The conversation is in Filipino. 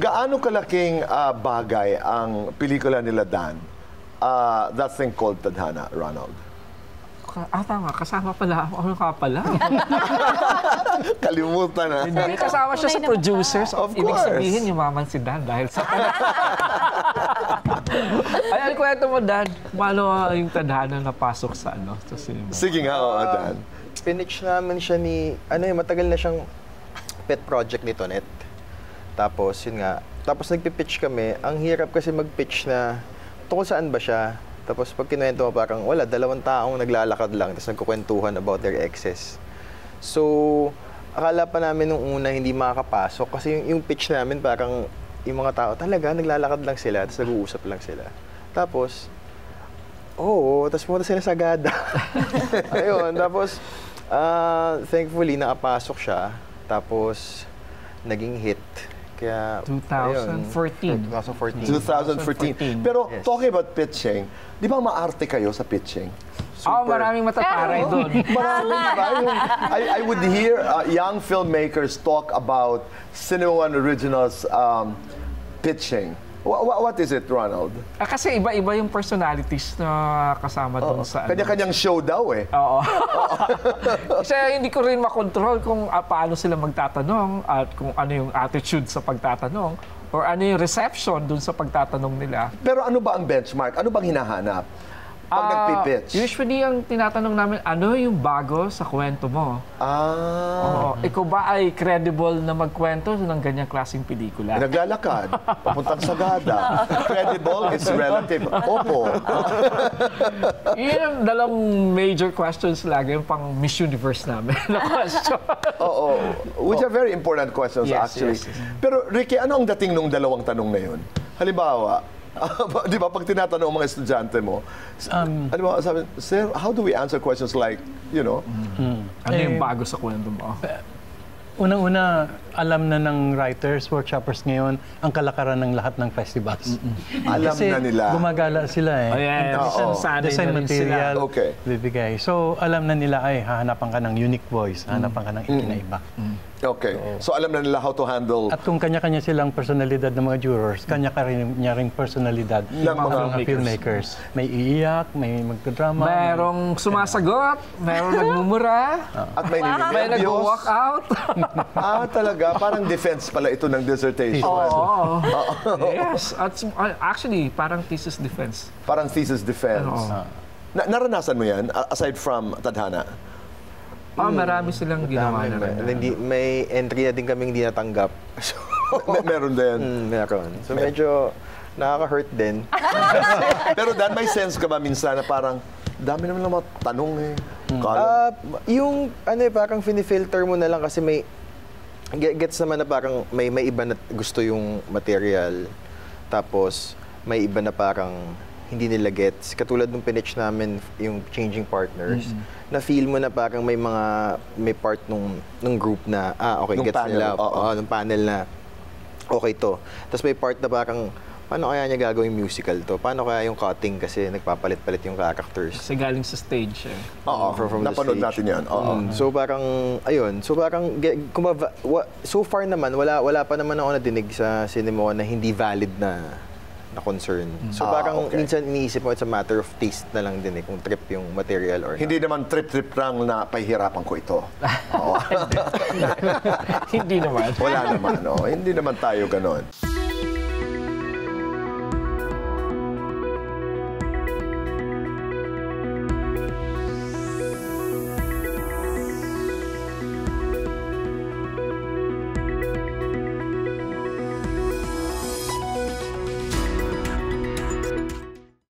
Gaano kalaking bagay ang pelikula nila, Dan? That thing called Tadhana, Ronald. Tama. Kasama pala ako. Ano ka pala? Kalimutan na. Hindi, kasama siya sa producers. Of course. Ibig sabihin, yumaman si Dan dahil sa... Ayan, kwento mo, Dan. Paano yung Tadhana napasok sa ano? Sa cinema? Sige nga, Dan. Pinitch naman siya ni... Ano yun, matagal na siyang pet project ni Tonet. Tapos, yun nga. Tapos nagpipitch kami. Ang hirap kasi magpitch na tungkol saan ba siya. Tapos pag kinuwento mo parang wala, dalawang taong naglalakad lang tapos nagkukwentuhan about their exes. So, akala pa namin nung una hindi makakapasok kasi yung pitch namin parang yung mga tao talaga naglalakad lang sila tapos nag-uusap lang sila. Tapos, oo, tapos pumunta sila sa Sagada. Ayun, tapos thankfully nakapasok siya tapos naging hit. Kaya, 2014. 2014. Pero yes. Talking about pitching, di ba maarte kayo sa pitching? Super. Oh, maraming matataray doon. Maraming, I would hear young filmmakers talk about Cinema One Originals pitching. What is it, Ronald? Kasi iba-iba yung personalities na kasama doon sa... Kanya-kanyang show daw eh. Oo. Kasi hindi ko rin makontrol kung paano sila magtatanong at kung ano yung attitude sa pagtatanong or ano yung reception doon sa pagtatanong nila. Pero ano ba ang benchmark? Ano bang hinahanap pag nagpipitch? Usually, ang tinatanong namin, ano yung bago sa kwento mo? Ah. Ikaw ba ay credible na magkwento ng ganyang klaseng pelikula? Naglalakad, papuntang Sagada. Credible is relative. Opo. Yun ang dalawang major questions lagi, yung pang Miss Universe namin na question. Oo. Which are very important questions, yes, actually. Yes, yes. Pero, Ricky, ano ang dating nung dalawang tanong na yun? Halimbawa, di ba, pag tinatanong ang mga estudyante mo, ano ba, sabi, sir, how do we answer questions like, you know? Ano yung bago sa kwento mo? Unang-una, alam na ng writers, workshoppers ngayon, ang kalakaran ng lahat ng festivals. Alam na nila. Kasi gumagala sila eh. Design material, bibigay. So, alam na nila ay hahanapan ka ng unique voice, hahanapan ka ng ikinaiba. Okay. So, alam na nila how to handle... At kung kanya-kanya silang personalidad ng mga jurors, kanya-kanya rin personalidad ng mga filmmakers. May iiyak, may magkadrama. Merong sumasagot, merong nagmumura. At may nag-walk out. Ah, talaga? Parang defense pala ito ng dissertation. Oo. Yes. Actually, parang thesis defense. Parang thesis defense. Naranasan mo yan, aside from Tadhana? Marami silang ginawa na rin. May entry na din kaming hindi natanggap. Meron din? Meron. So medyo nakaka-hurt din. Pero Dan, may sense ka ba minsan na parang dami naman lang mga tanong eh. Yung ano eh, parang finifilter mo na lang kasi may gets naman na parang may iba na gusto yung material. Tapos may iba na parang hindi nila gets. Katulad nung pinitch namin yung changing partners, na feel mo na parang may part nung group na, okay, nung gets panel. Nila. Nung panel na, okay to. Tapos may part na parang, paano kaya niya gagawin yung musical to? Paano kaya yung cutting kasi nagpapalit-palit yung characters? Kasi galing sa stage eh. Oo, from the stage. Napanood natin yan. So parang, ayun. So parang, so far naman, wala pa naman ako nadinig sa cinema na hindi valid na concern. So parang minsan iniisip mo, it's a matter of taste na lang din eh, kung trip yung material or hindi naman trip lang na pahihirapan ko ito. Hindi naman. Wala naman. Hindi naman tayo ganon.